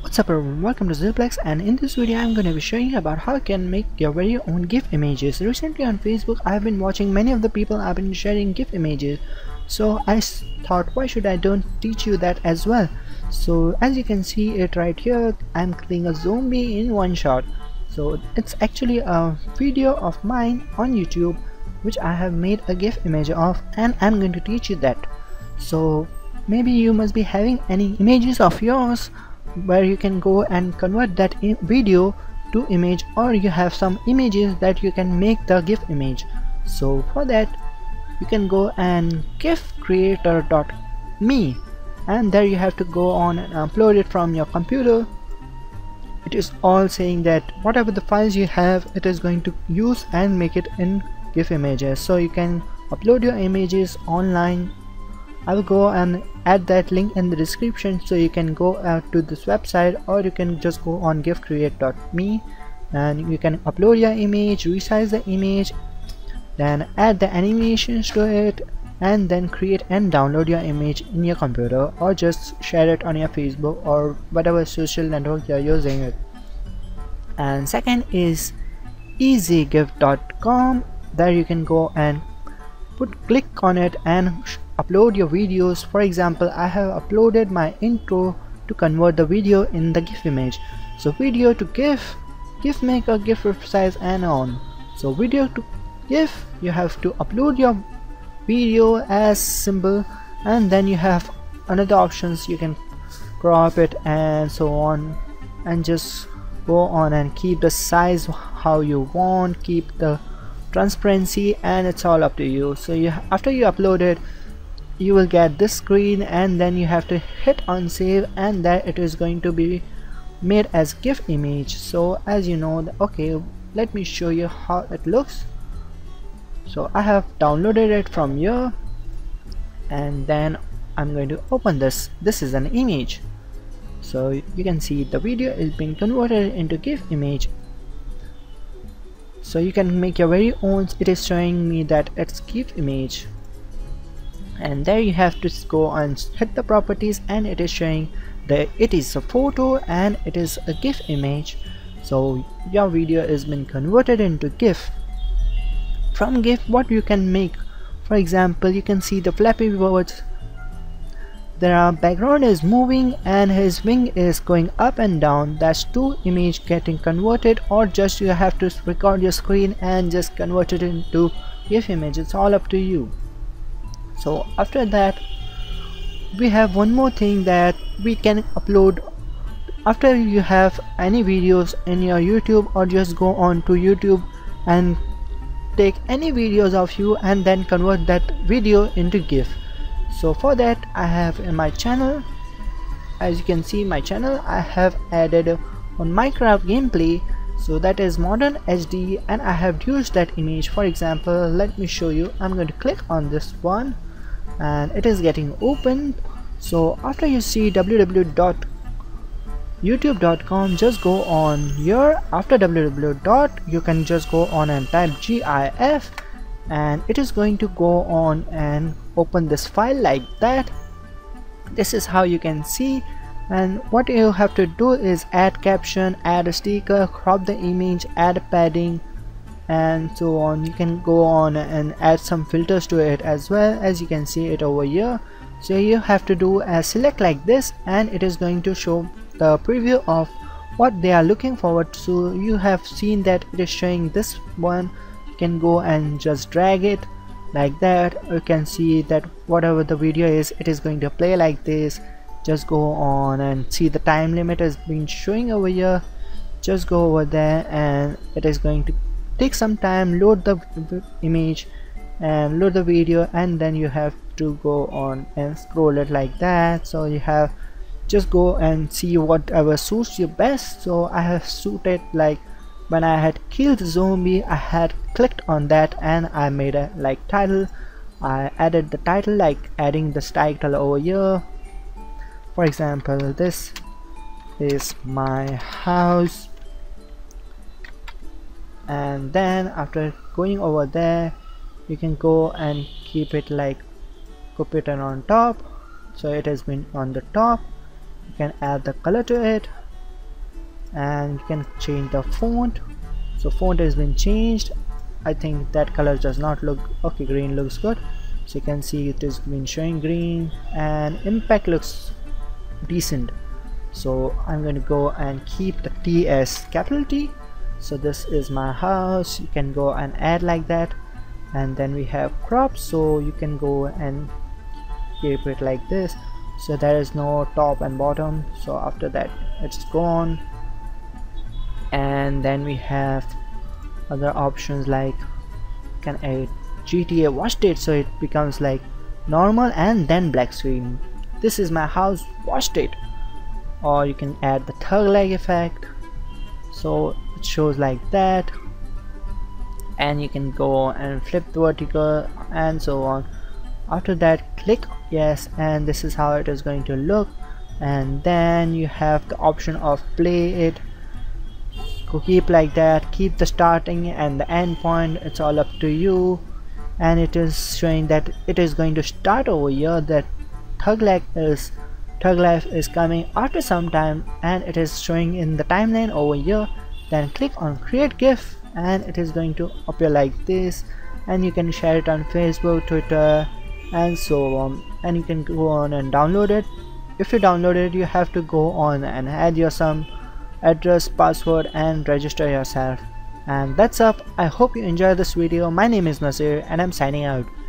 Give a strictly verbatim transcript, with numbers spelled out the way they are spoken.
What's up everyone, welcome to ZealPlex, and in this video I'm going to be showing you about how you can make your very own GIF images. Recently on Facebook I've been watching many of the people have been sharing GIF images, so I thought why should I don't teach you that as well. So as you can see it right here, I'm creating a zombie in one shot. So it's actually a video of mine on YouTube which I have made a GIF image of, and I'm going to teach you that. So maybe you must be having any images of yours where you can go and convert that video to image, or you have some images that you can make the GIF image. So for that you can go and GIF Creator dot me, and there you have to go on and upload it from your computer. It is all saying that whatever the files you have, it is going to use and make it in GIF images, so you can upload your images online. I will go and add that link in the description, so you can go out to this website, or you can just go on gif create dot me and you can upload your image, resize the image, then add the animations to it, and then create and download your image in your computer, or just share it on your Facebook or whatever social network you're using it. And second is e z gif dot com. There you can go and put click on it and upload your videos. For example, I have uploaded my intro to convert the video in the GIF image. So video to GIF, GIF maker, GIF resize and on. So video to GIF, you have to upload your video as symbol, and then you have another options, you can crop it and so on, and just go on and keep the size how you want, keep the transparency, and it's all up to you. So you after you upload it, you will get this screen, and then you have to hit on save, and that it is going to be made as GIF image. So as you know, okay, let me show you how it looks. So I have downloaded it from here, and then I'm going to open this. This is an image, so you can see the video is being converted into GIF image. So you can make your very own. It is showing me that it's GIF image, and there you have to go and hit the properties, and it is showing that it is a photo and it is a GIF image. So your video has been converted into GIF. From GIF what you can make, for example, you can see the Flappy Birds. There are background is moving and his wing is going up and down. That's two image getting converted, or just you have to record your screen and just convert it into GIF image. It's all up to you. So after that we have one more thing that we can upload. After you have any videos in your YouTube, or just go on to YouTube and take any videos of you and then convert that video into GIF. So for that I have in my channel, as you can see my channel, I have added on Minecraft gameplay, so that is modern H D, and I have used that image. For example, let me show you. I'm going to click on this one and it is getting opened. So after you see w w w dot youtube dot com, just go on here. After w w w dot you can just go on and type GIF, and it is going to go on and open this file like that. This is how you can see, and what you have to do is add caption, add a sticker, crop the image, add padding and so on. You can go on and add some filters to it as well, as you can see it over here. So you have to do a select like this, and it is going to show the preview of what they are looking forward to. So you have seen that it is showing this one. You can go and just drag it like that. You can see that whatever the video is, it is going to play like this. Just go on and see the time limit has been showing over here. Just go over there, and it is going to take some time, load the image and load the video, and then you have to go on and scroll it like that. So you have just go and see whatever suits you best. So I have suited, like when I had killed the zombie, I had clicked on that and I made a like title. I added the title, like adding this title over here. For example, this is my house, and then after going over there you can go and keep it like copy it on top, so it has been on the top. You can add the color to it, and you can change the font. So font has been changed. I think that color does not look okay. Green looks good, so you can see it has been showing green, and impact looks decent. So I'm going to go and keep the T as capital T. So this is my house. You can go and add like that, and then we have crop, so you can go and keep it like this, so there is no top and bottom. So after that it's gone, and then we have other options like can add G T A wash date, so it becomes like normal and then black screen. This is my house wash date. Or you can add the thug lag effect, so it shows like that, and you can go and flip the vertical and so on. After that click yes, and this is how it is going to look. And then you have the option of play it, go keep like that, keep the starting and the end point, it's all up to you. And it is showing that it is going to start over here, that thug lag is thug life is coming after some time, and it is showing in the timeline over here. Then click on create GIF, and it is going to appear like this, and you can share it on Facebook, Twitter, and so on. And you can go on and download it. If you download it, you have to go on and add your some address, password, and register yourself. And that's up. I hope you enjoyed this video. My name is Nasir, and I'm signing out.